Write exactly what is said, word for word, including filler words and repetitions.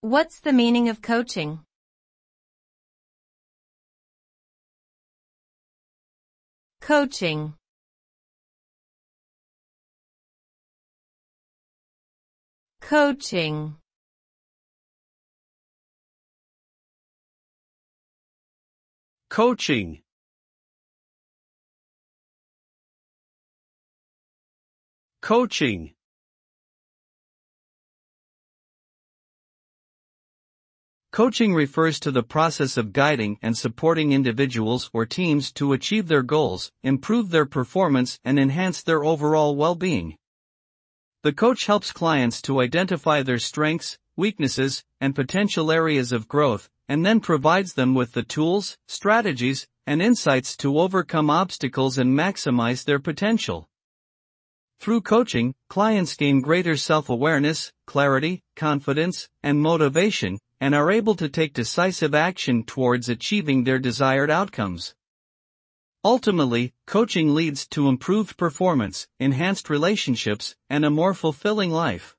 What's the meaning of coaching? Coaching. Coaching. Coaching. Coaching. Coaching refers to the process of guiding and supporting individuals or teams to achieve their goals, improve their performance, and enhance their overall well-being. The coach helps clients to identify their strengths, weaknesses, and potential areas of growth, and then provides them with the tools, strategies, and insights to overcome obstacles and maximize their potential. Through coaching, clients gain greater self-awareness, clarity, confidence, and motivation, and are able to take decisive action towards achieving their desired outcomes. Ultimately, coaching leads to improved performance, enhanced relationships, and a more fulfilling life.